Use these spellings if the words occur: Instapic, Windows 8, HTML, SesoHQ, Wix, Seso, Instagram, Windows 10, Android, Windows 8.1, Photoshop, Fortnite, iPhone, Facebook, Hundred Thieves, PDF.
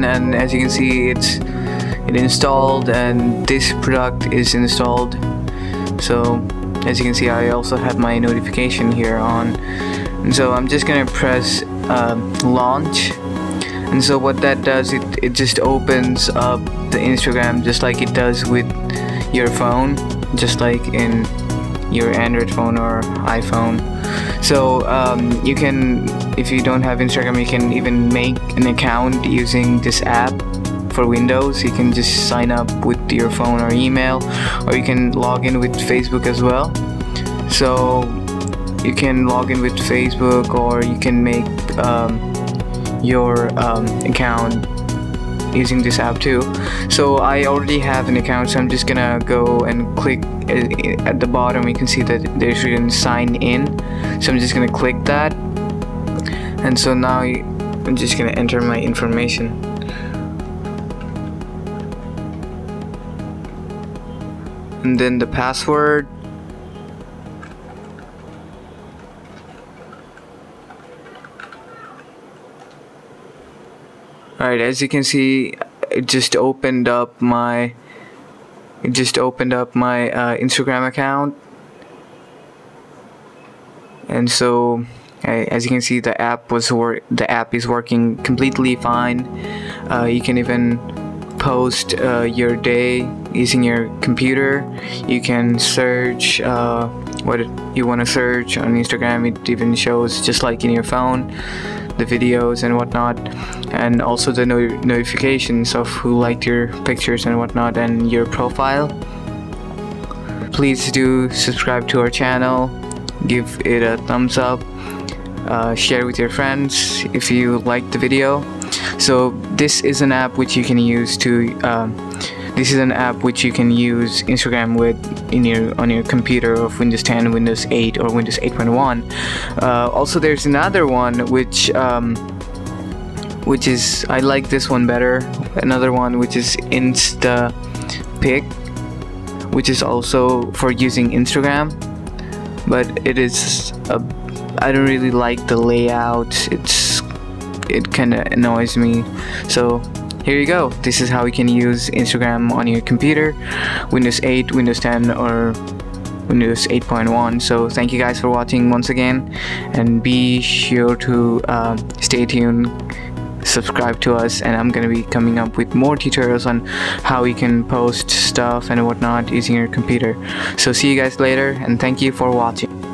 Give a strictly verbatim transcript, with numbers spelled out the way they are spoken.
done, and as you can see, it's it installed, and this product is installed. So as you can see, I also have my notification here on, and so I'm just gonna press uh, launch. And so what that does, it, it just opens up the Instagram just like it does with your phone, just like in your Android phone or iPhone. So um, you can, if you don't have Instagram, you can even make an account using this app for Windows. You can just sign up with your phone or email, or you can log in with Facebook as well. So you can log in with Facebook, or you can make um, your um, account using this app too. So I already have an account, so I'm just gonna go and click at the bottom. You can see that there's written sign in, so I'm just gonna click that. And so now I'm just gonna enter my information. And then the password. Alright, as you can see, it just opened up my it just opened up my uh, Instagram account. And so I, as you can see, the app was wor the app is working completely fine. Uh, you can even post uh, your day using your computer. You can search uh, what you want to search on Instagram. It even shows just like in your phone, the videos and whatnot, and also the no notifications of who liked your pictures and whatnot, and your profile. Please do subscribe to our channel, give it a thumbs up, uh, share with your friends if you liked the video. So this is an app which you can use to uh, this is an app which you can use Instagram with in your on your computer of Windows ten, Windows eight, or Windows eight point one. Uh, also, there's another one which um, which is, I like this one better. Another one which is Instapic, which is also for using Instagram, but it is a, I don't really like the layout. It's it kind of annoys me. So here you go. This is how you can use Instagram on your computer, Windows eight, Windows ten, or Windows eight point one. So thank you guys for watching once again, and be sure to uh, stay tuned, subscribe to us, and I'm gonna be coming up with more tutorials on how you can post stuff and whatnot using your computer. So see you guys later, and thank you for watching.